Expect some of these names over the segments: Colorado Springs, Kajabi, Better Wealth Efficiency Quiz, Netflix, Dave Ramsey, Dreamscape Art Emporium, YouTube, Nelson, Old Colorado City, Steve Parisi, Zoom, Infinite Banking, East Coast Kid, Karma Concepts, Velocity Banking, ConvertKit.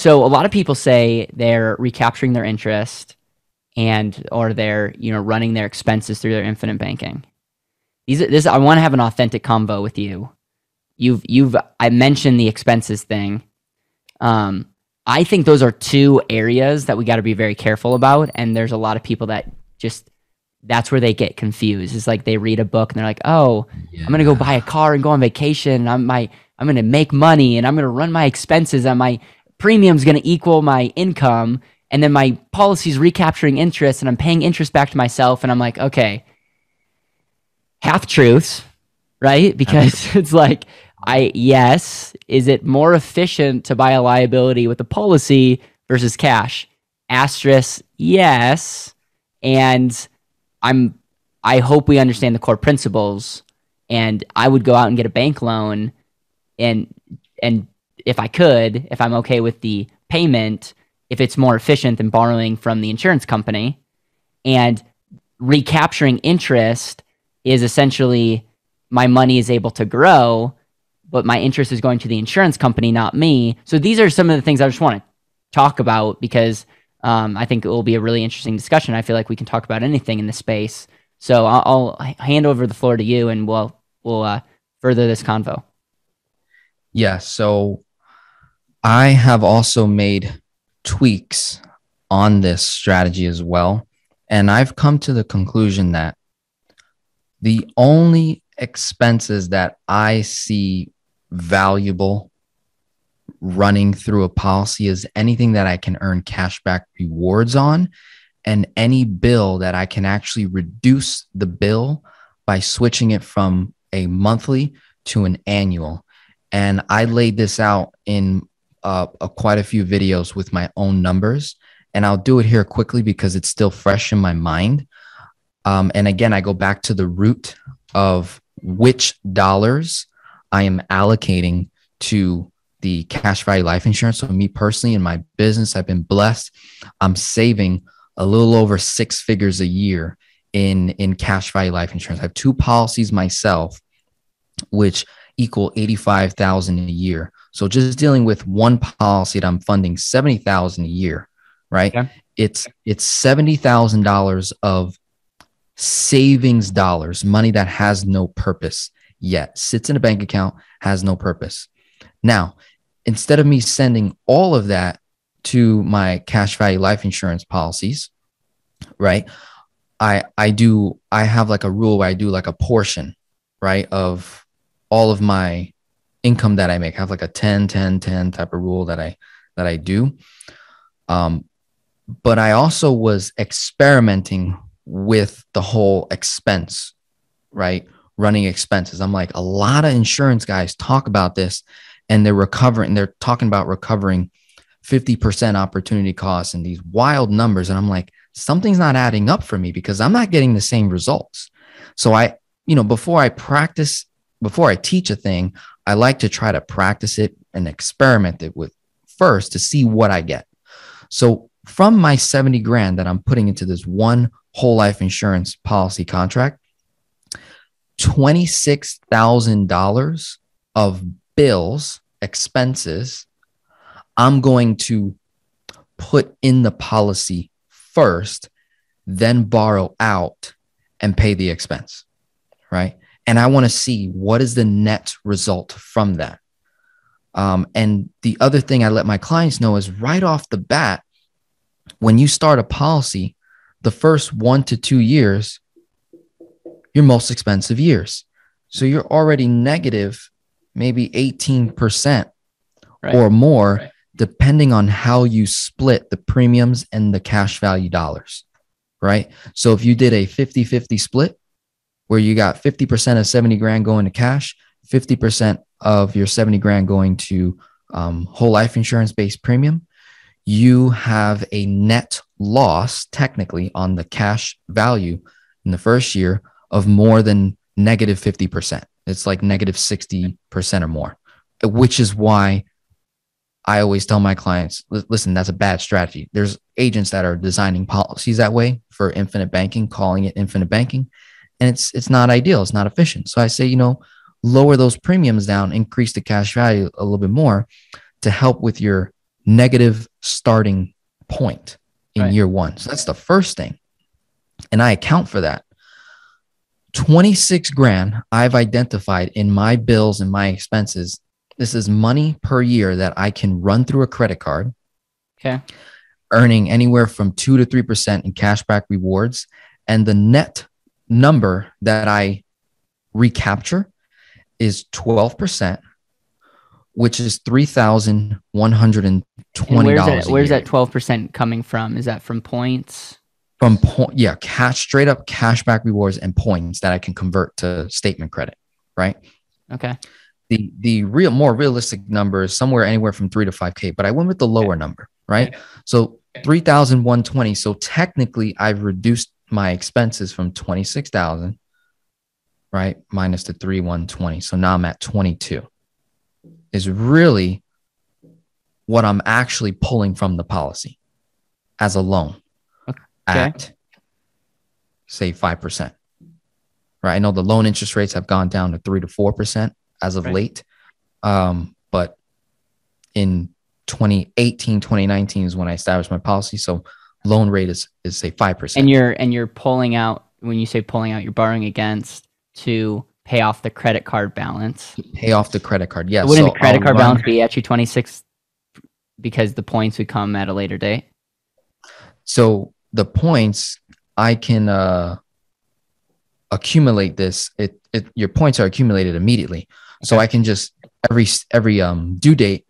So a lot of people say they're recapturing their interest and or they're, you know, running their expenses through their infinite banking. This I want to have an authentic convo with you. I mentioned the expenses thing. I think those are two areas that we got to be very careful about, and there's a lot of people that just that's where they get confused. It's like they read a book and they're like, "Oh, yeah. I'm gonna go buy a car and go on vacation, and I'm gonna make money, and I'm gonna run my expenses, and my premium's gonna equal my income, and then my policy's recapturing interest, and I'm paying interest back to myself." And I'm like, okay, half truths, right? Because it's like, yes, is it more efficient to buy a liability with a policy versus cash? Asterisk, yes, and I hope we understand the core principles, and I would go out and get a bank loan, and if I could, if I'm okay with the payment, if it's more efficient than borrowing from the insurance company. And recapturing interest is essentially my money is able to grow, but my interest is going to the insurance company, not me. So these are some of the things I just want to talk about, because I think it will be a really interesting discussion. I feel like we can talk about anything in this space. So I'll hand over the floor to you, and we'll further this convo. Yeah, so I have also made tweaks on this strategy as well. And I've come to the conclusion that the only expenses that I see valuable running through a policy is anything that I can earn cashback rewards on, and any bill that I can actually reduce the bill by switching it from a monthly to an annual. And I laid this out in quite a few videos with my own numbers, and I'll do it here quickly because it's still fresh in my mind. And again, I go back to the root of which dollars I am allocating to the cash value life insurance. So me personally, in my business, I've been blessed. I'm saving a little over 6 figures a year in cash value life insurance. I have 2 policies myself, which equal $85,000 a year. So just dealing with one policy that I'm funding $70,000 a year, right? Okay. It's $70,000 of savings dollars, money that has no purpose yet, sits in a bank account, has no purpose. Now, instead of me sending all of that to my cash value life insurance policies, right? I have like a rule where I do like a portion, right, of all of my income that I make. I have like a 10, 10, 10 type of rule that I do. But I also was experimenting with the whole expense, right? Running expenses. I'm like, a lot of insurance guys talk about this, and they're talking about recovering 50% opportunity costs and these wild numbers. And I'm like, something's not adding up for me because I'm not getting the same results. So before I teach a thing, I like to try to practice it and experiment it with first to see what I get. So from my 70 grand that I'm putting into this one whole life insurance policy contract, $26,000 of bills, expenses, I'm going to put in the policy first, then borrow out and pay the expense, right? And I want to see what is the net result from that. And the other thing I let my clients know is right off the bat, when you start a policy, the first 1 to 2 years, your most expensive years. So you're already negative, maybe 18% or more, depending on how you split the premiums and the cash value dollars, right? So if you did a 50-50 split, where you got 50% of 70 grand going to cash, 50% of your 70 grand going to whole life insurance based premium, you have a net loss technically on the cash value in the first year of more than negative 50%. It's like negative 60% or more, which is why I always tell my clients, listen, that's a bad strategy. There's agents that are designing policies that way for infinite banking, calling it infinite banking. And it's not ideal. It's not efficient. So I say, you know, lower those premiums down, increase the cash value a little bit more to help with your negative starting point in year one. So that's the first thing. And I account for that. 26 grand I've identified in my bills and my expenses. This is money per year that I can run through a credit card, earning anywhere from 2 to 3% in cashback rewards. And the net number that I recapture is 12%, which is $3,120. Where's that 12% coming from? Is that from points? From point, cash, straight up cashback rewards and points that I can convert to statement credit, right? Okay. The real, more realistic number is somewhere anywhere from 3 to 5K, but I went with the lower number, right? So 3,120. So technically, I've reduced my expenses from 26,000, right, minus the 3,120. So now I'm at 22. Is really what I'm actually pulling from the policy as a loan. At say 5%, right? I know the loan interest rates have gone down to 3 to 4% as of late. But in 2018, 2019 is when I established my policy. So loan rate is say 5%. And you're pulling out, when you say pulling out, you're borrowing against to pay off the credit card balance. Pay off the credit card. Yes. So wouldn't the credit card balance be actually 26 because the points would come at a later date? So the points, I can accumulate this. Your points are accumulated immediately. So I can just, every due date,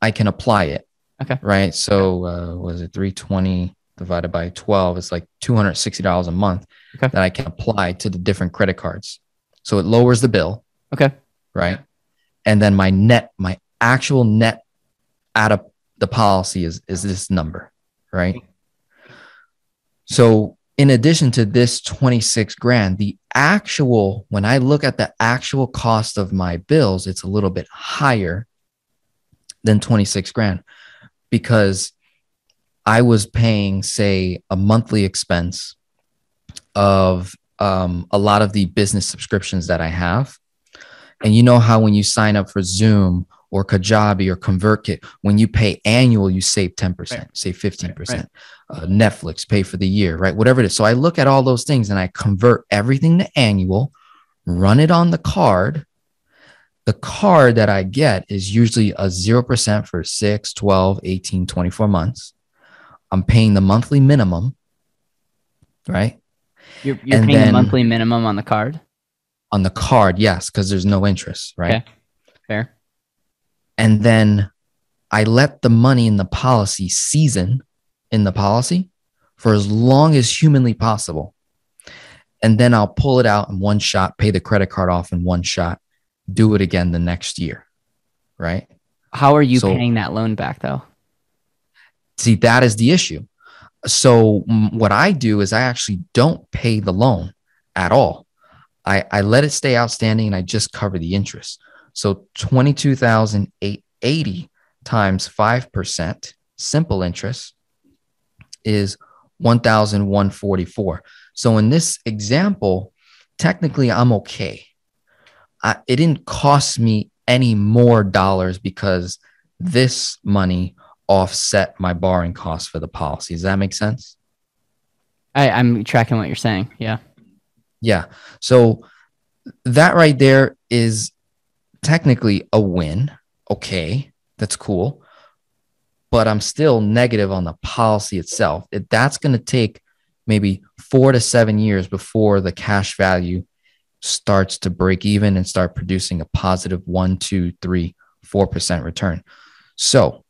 I can apply it. Okay. Right. So was it 320 divided by 12? It's like $260 a month that I can apply to the different credit cards. So it lowers the bill. Okay. Right. And then my net, my actual net out of the policy is this number. Right. So in addition to this 26 grand, the actual, when I look at the actual cost of my bills, it's a little bit higher than 26 grand because I was paying, say, a monthly expense of a lot of the business subscriptions that I have. And you know how when you sign up for Zoom or Kajabi or ConvertKit, when you pay annual, you save 10%, save 15%. Netflix, pay for the year, right? Whatever it is. So I look at all those things and I convert everything to annual, run it on the card. The card that I get is usually a 0% for 6, 12, 18, 24 months. I'm paying the monthly minimum, right? You're paying the monthly minimum on the card? On the card, yes, because there's no interest, right? Okay. Fair. And then I let the money in the policy season in the policy for as long as humanly possible. And then I'll pull it out in one shot, pay the credit card off in one shot, do it again the next year, right? How are you paying that loan back though? See, that is the issue. So what I do is I actually don't pay the loan at all. I let it stay outstanding and I just cover the interest. So 22,880 times 5% simple interest is 1,144. So in this example, technically I'm okay. It didn't cost me any more dollars because this money offset my borrowing costs for the policy. Does that make sense? I'm tracking what you're saying. Yeah. Yeah. So that right there is technically a win. Okay. That's cool. But I'm still negative on the policy itself. That's going to take maybe 4 to 7 years before the cash value starts to break even and start producing a positive 1, 2, 3, 4% return. So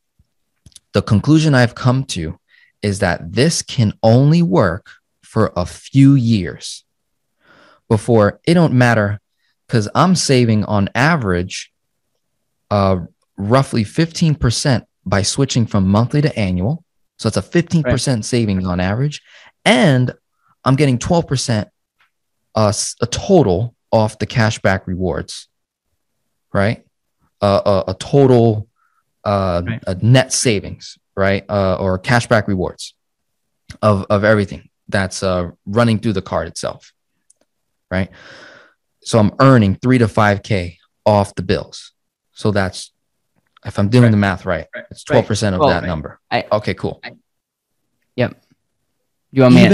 the conclusion I've come to is that this can only work for a few years before it don't matter. Because I'm saving on average roughly 15% by switching from monthly to annual. So it's a 15% savings on average. And I'm getting 12% a total off the cashback rewards, right? A total a net savings, right? Or cashback rewards of everything that's running through the card itself, right? So I'm earning 3 to 5K off the bills. So that's if I'm doing the math right. It's 12% of that number. Okay, cool. Yep. You want me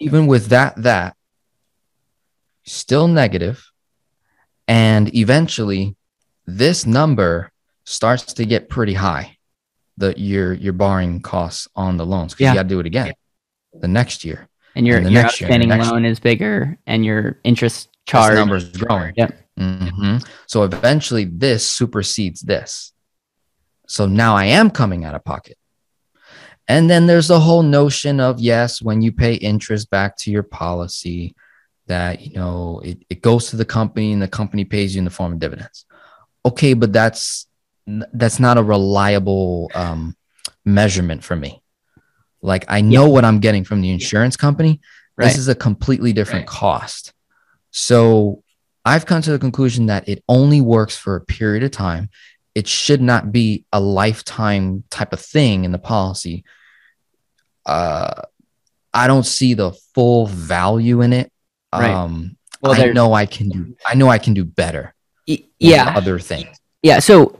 even with that, still negative, and eventually this number starts to get pretty high. Your borrowing costs on the loans, because you got to do it again the next year. And your outstanding loan is bigger, and your interest charge number is growing. Yep. Mm-hmm. So eventually this supersedes this. So now I am coming out of pocket. And then there's the whole notion of, yes, when you pay interest back to your policy, that, you know, it goes to the company and the company pays you in the form of dividends. Okay, but that's not a reliable measurement for me. Like, I know what I'm getting from the insurance company. This is a completely different cost. So I've come to the conclusion that it only works for a period of time. It should not be a lifetime type of thing in the policy. I don't see the full value in it. Well, I know I can do better. Yeah. Other things. Yeah. So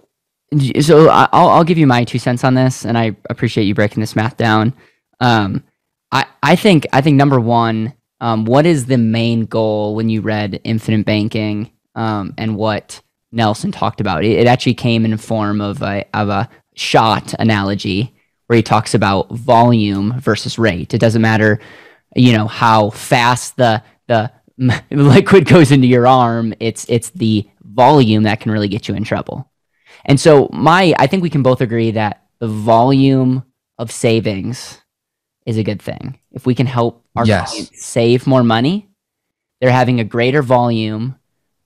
I'll give you my 2 cents on this, and I appreciate you breaking this math down. I think number one, what is the main goal when you read Infinite Banking, and what Nelson talked about? It actually came in the form of a shot analogy where he talks about volume versus rate. It doesn't matter, you know, how fast the liquid goes into your arm. It's the volume that can really get you in trouble. And so I think we can both agree that the volume of savings is a good thing. If we can help our clients save more money, they're having a greater volume,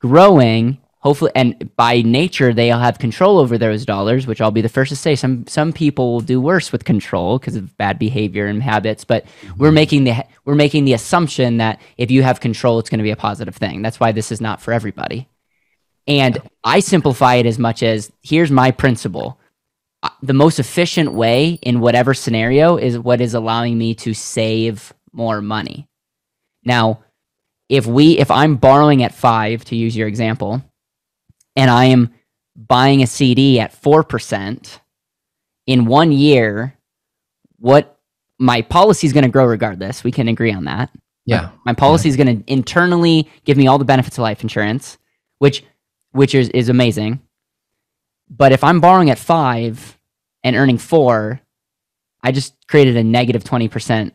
growing, hopefully, and by nature, they'll have control over those dollars, which I'll be the first to say, some people will do worse with control because of bad behavior and habits, but we're making the assumption that if you have control, it's going to be a positive thing. That's why this is not for everybody. And I simplify it as much as, here's my principle. The most efficient way in whatever scenario is what is allowing me to save more money. Now, if I'm borrowing at 5%, to use your example, and I am buying a CD at 4%, in 1 year, what my policy is going to grow regardless. We can agree on that. Yeah. My policy is going to internally give me all the benefits of life insurance, which is amazing. But if I'm borrowing at 5% and earning 4%, I just created a negative 20%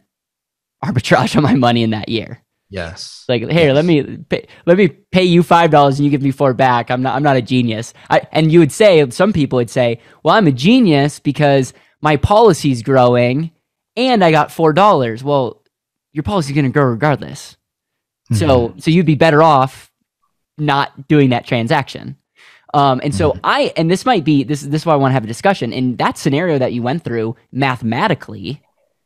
arbitrage on my money in that year. Yes. Like, hey, let me pay you $5 and you give me 4 back. I'm not a genius. And you would say, some people would say, well, I'm a genius because my policy's growing and I got $4. Well, your policy's going to grow regardless. Mm-hmm. So you'd be better off not doing that transaction. And so and this is why I want to have a discussion. In that scenario that you went through, mathematically,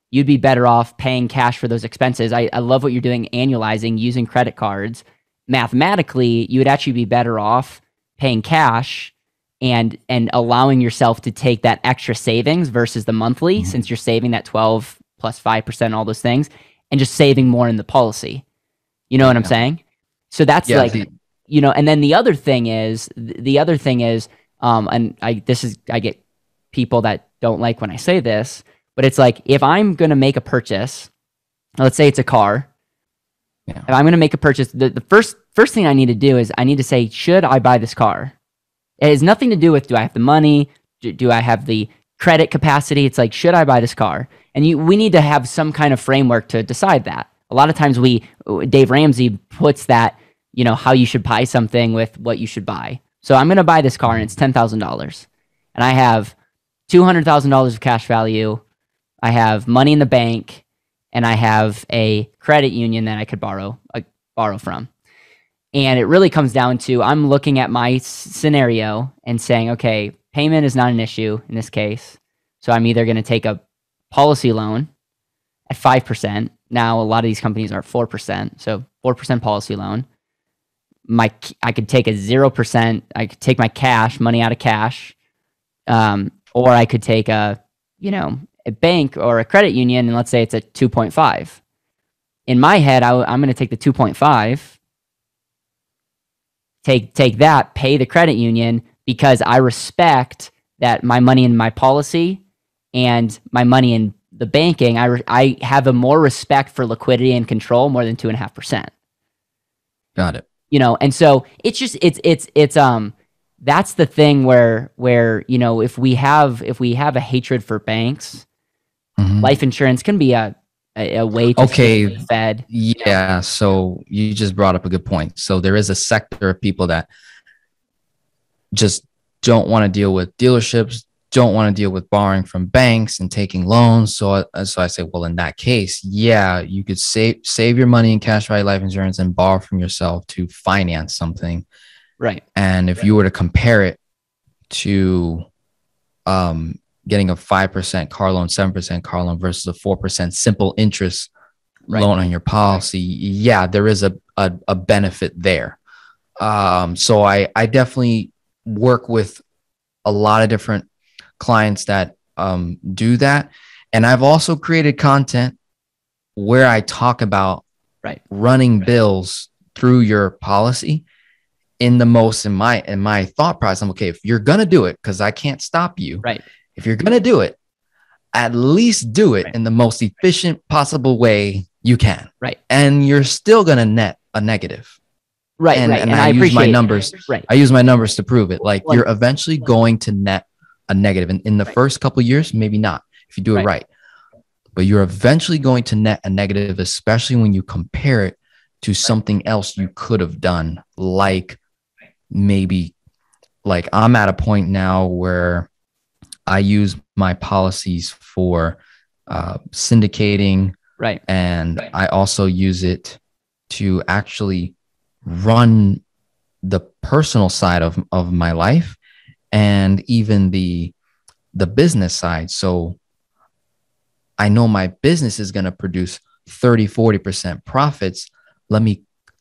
you'd be better off paying cash for those expenses. I love what you're doing, annualizing, using credit cards. Mathematically, you would actually be better off paying cash and allowing yourself to take that extra savings versus the monthly, since you're saving that 12 plus 5%, all those things, and just saving more in the policy. You know what I'm saying? So that's you know, and then the other thing is, I get people that don't like when I say this, but it's like, if I'm going to make a purchase, let's say it's a car. Yeah. If I'm going to make a purchase, the first thing I need to do is I need to say, should I buy this car? It has nothing to do with, do I have the money? Do I have the credit capacity? It's like, should I buy this car? And we need to have some kind of framework to decide that. A lot of times Dave Ramsey puts that, you know, how you should buy something with what you should buy. So I'm going to buy this car and it's $10,000 and I have $200,000 of cash value. I have money in the bank, and I have a credit union that I could borrow from. And it really comes down to, I'm looking at my scenario and saying, okay, payment is not an issue in this case. So I'm either going to take a policy loan at 5%. Now, a lot of these companies are at 4%. So 4% policy loan. I could take a 0%. I could take my money out of cash, or I could take a bank or a credit union, and let's say it's at 2.5. In my head, I'm going to take the 2.5, take that, pay the credit union, because I respect that my money in my policy and my money in the banking, I have a more respect for liquidity and control more than 2.5%. Got it. You know, and so it's just, that's the thing where, you know, if we have a hatred for banks, mm-hmm. life insurance can be a way to stay fed. Yeah. So you just brought up a good point. So there is a sector of people that just don't want to deal with dealerships, don't want to deal with borrowing from banks and taking loans. So I say, well, in that case, yeah, you could save your money in cash value life insurance and borrow from yourself to finance something. Right. And if you were to compare it to getting a 5% car loan, 7% car loan versus a 4% simple interest loan on your policy, yeah, there is a benefit there. So I definitely work with a lot of different clients that do that. And I've also created content where I talk about running bills through your policy in the most, in my thought process. I'm okay, if you're going to do it, because I can't stop you. Right. If you're going to do it, at least do it in the most efficient possible way you can. Right. And you're still going to net a negative. Right. And I use my numbers. Right. I use my numbers to prove it. Like you're eventually going to net a negative. And in the first couple of years, maybe not if you do it right, but you're eventually going to net a negative, especially when you compare it to something else you could have done. Like maybe like I'm at a point now where I use my policies for syndicating. Right. And I also use it to actually run the personal side of my life and even the business side. So I know my business is going to produce 30-40% profits.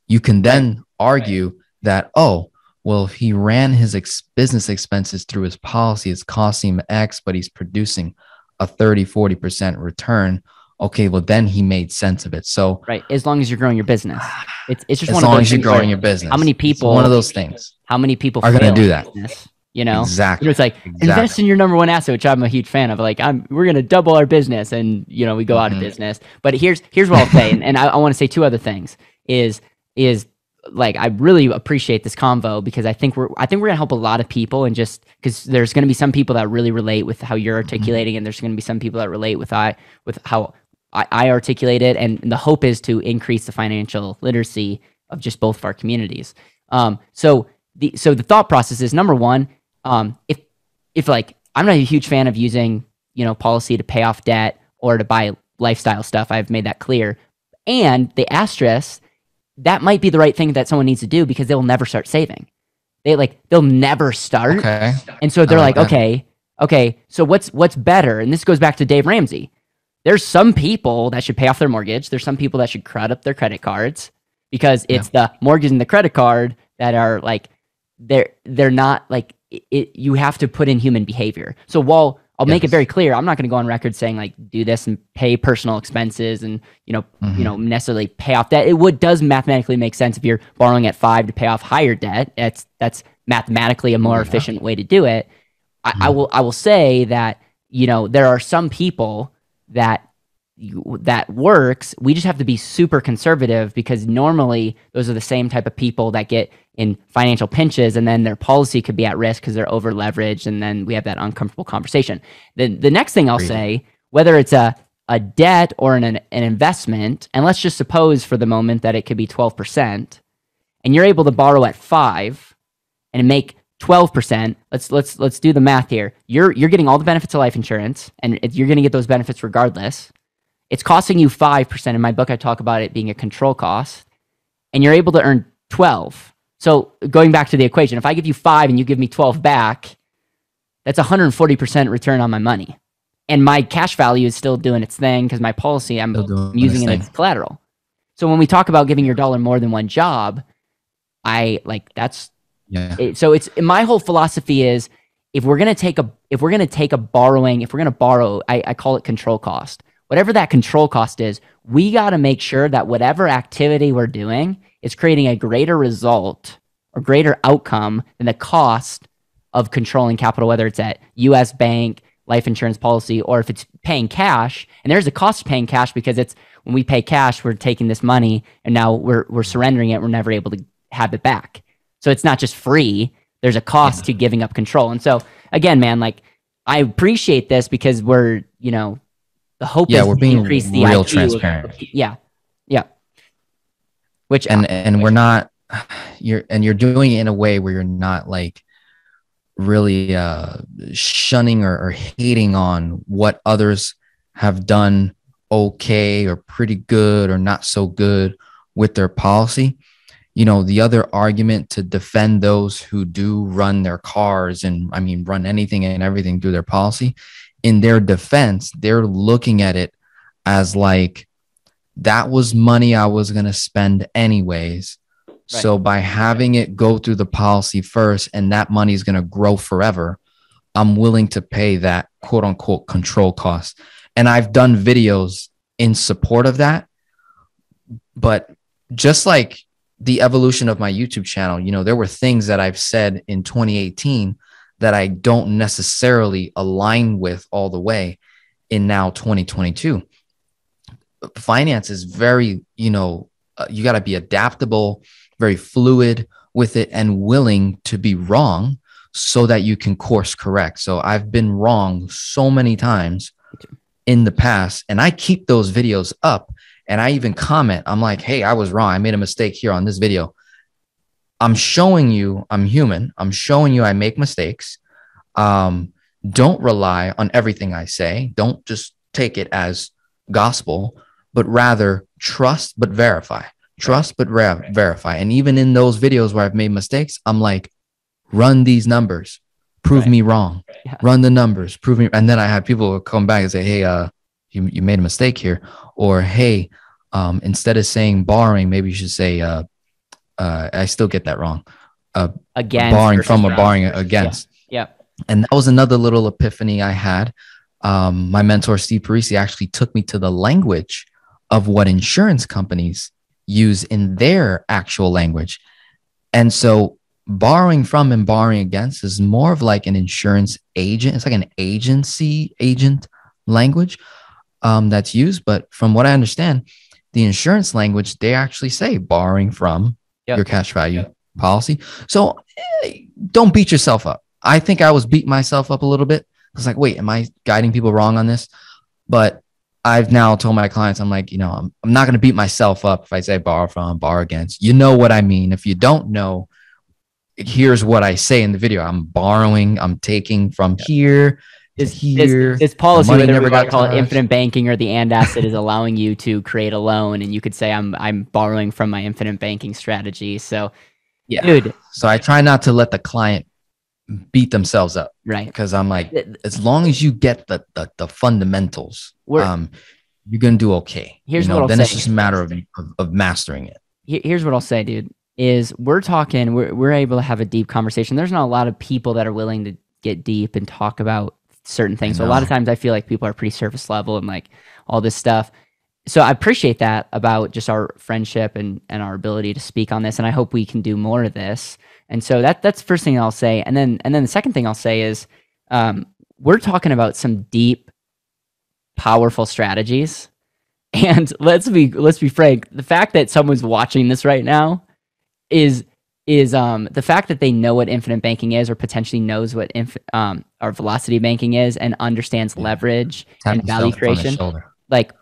You can then argue that, oh, well, if he ran his business expenses through his policy, it's costing him X, but he's producing a 30-40% return. Okay, well, then he made sense of it. So as long as you're growing your business, it's just as one long of those as you're growing your business. How many people? It's one of those things. How many people are going to do that? Business, you know, exactly. It's like invest in your number one asset, which I'm a huge fan of. Like we're going to double our business, and you know, we go out of business. But here's what I'll say, and I want to say two other things. Is like I really appreciate this convo because I think we're gonna help a lot of people, and just because there's gonna be some people that really relate with how you're articulating, and there's gonna be some people that relate with how I articulate it, and the hope is to increase the financial literacy of just both of our communities. So the thought process is, number one, if like I'm not a huge fan of using, you know, policy to pay off debt or to buy lifestyle stuff. I've made that clear, and the asterisk. That might be the right thing that someone needs to do because they will never start saving. They'll never start. Okay. And so they're like, okay. So what's better? And this goes back to Dave Ramsey. There's some people that should pay off their mortgage. There's some people that should crud up their credit cards because it's the mortgage and the credit card that are like, they're not like it. You have to put in human behavior. So while I'll make it very clear, I'm not going to go on record saying like do this and pay personal expenses and you know necessarily pay off debt. It does mathematically make sense if you're borrowing at 5 to pay off higher debt. That's mathematically a more efficient way to do it. I will say that, you know, there are some people that works. We just have to be super conservative because normally those are the same type of people that get in financial pinches, and then their policy could be at risk because they're over leveraged, and then we have that uncomfortable conversation. The next thing I'll say, whether it's a debt or an investment, and let's just suppose for the moment that it could be 12%, and you're able to borrow at 5 and make 12%. Let's do the math here. You're getting all the benefits of life insurance, and you're going to get those benefits regardless. It's costing you 5%. In my book, I talk about it being a control cost, and you're able to earn 12. So going back to the equation, if I give you 5 and you give me 12 back, that's 140% return on my money. And my cash value is still doing its thing because my policy, I'm using it as collateral. So when we talk about giving your dollar more than one job, so my whole philosophy is if we're going to borrow, I call it control cost. Whatever that control cost is, we got to make sure that whatever activity we're doing is creating a greater result or greater outcome than the cost of controlling capital, whether it's at U.S. bank, life insurance policy, or if it's paying cash. And there's a cost to paying cash, because it's when we pay cash, we're taking this money and now we're surrendering it. We're never able to have it back. So it's not just free. There's a cost to giving up control. And so again, man, like, I appreciate this because we're, you know, the hope is we're to being increase the real IQ transparent. Which and we're not, you're doing it in a way where you're not like really shunning or hating on what others have done okay or pretty good or not so good with their policy. You know, the other argument to defend those who do run their cars and run anything and everything through their policy, in their defense, they're looking at it as like, that was money I was going to spend anyways. Right. So by having it go through the policy first, and that money is going to grow forever, I'm willing to pay that quote unquote control cost. And I've done videos in support of that. But just like the evolution of my YouTube channel, you know, there were things that I've said in 2018 that I don't necessarily align with all the way in now 2022. Finance is very, you know, you got to be adaptable, very fluid with it, and willing to be wrong so that you can course correct. So I've been wrong so many times in the past, and I keep those videos up, and I even comment. I'm like, hey, I was wrong. I made a mistake here on this video. I'm showing you I'm human. I'm showing you I make mistakes. Don't rely on everything I say. Don't just take it as gospel, but rather trust, but verify, trust, but verify. And even in those videos where I've made mistakes, I'm like, run these numbers, prove me wrong, run the numbers, prove me. And then I have people who come back and say, hey, you made a mistake here. Or, hey, instead of saying borrowing, maybe you should say, I still get that wrong. Again, borrowing from or borrowing against. And that was another little epiphany I had. My mentor, Steve Parisi, actually took me to the language of what insurance companies use in their actual language. And so borrowing from and borrowing against is more of like an insurance agent. It's like an agency agent language that's used. But from what I understand, the insurance language, they actually say borrowing from your cash value policy. So don't beat yourself up. I think I was beating myself up a little bit. I was like, wait, am I guiding people wrong on this? But I've now told my clients, I'm like, you know, I'm not going to beat myself up if I say borrow from, borrow against. You know what I mean. If you don't know, here's what I say in the video. I'm borrowing, I'm taking from here is here. This policy, whether we want to call it infinite banking or the and asset, is allowing you to create a loan. And you could say, I'm borrowing from my infinite banking strategy. So, dude. So I try not to let the client beat themselves up, right? Because I'm like, as long as you get the fundamentals, you're gonna do okay. Here's what I'll say. Then it's just a matter of mastering it. Here's what I'll say, dude, is we're able to have a deep conversation. There's not a lot of people that are willing to get deep and talk about certain things. So a lot of times I feel like people are pretty surface level and like all this stuff. So I appreciate that about just our friendship and our ability to speak on this. And I hope we can do more of this. And so that's the first thing I'll say. And then the second thing I'll say is we're talking about some deep, powerful strategies. And let's be frank, the fact that someone's watching this right now is the fact that they know what infinite banking is, or potentially knows what our velocity banking is, and understands leverage and value creation. Like,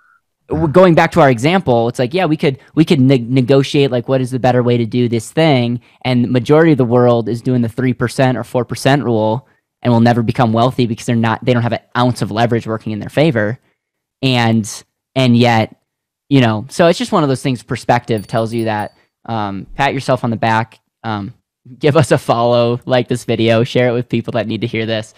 going back to our example, it's like, yeah, we could negotiate like what is the better way to do this thing, and the majority of the world is doing the 3% or 4% rule and will never become wealthy because they don't have an ounce of leverage working in their favor, and yet, you know, so it's just one of those things. Perspective tells you that. Pat yourself on the back. Give us a follow, like this video, share it with people that need to hear this.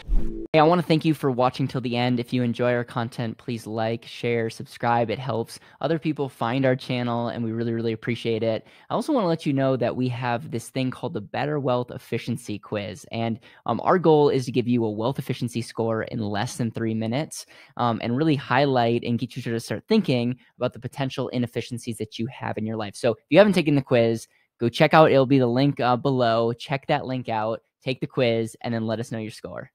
Hey, I want to thank you for watching till the end. If you enjoy our content, please like, share, subscribe. It helps other people find our channel, and we really, really appreciate it. I also want to let you know that we have this thing called the Better Wealth Efficiency Quiz, and our goal is to give you a wealth efficiency score in less than 3 minutes, and really highlight and get you to start thinking about the potential inefficiencies that you have in your life. So if you haven't taken the quiz, go check out. It'll be the link below. Check that link out. take the quiz, and then let us know your score.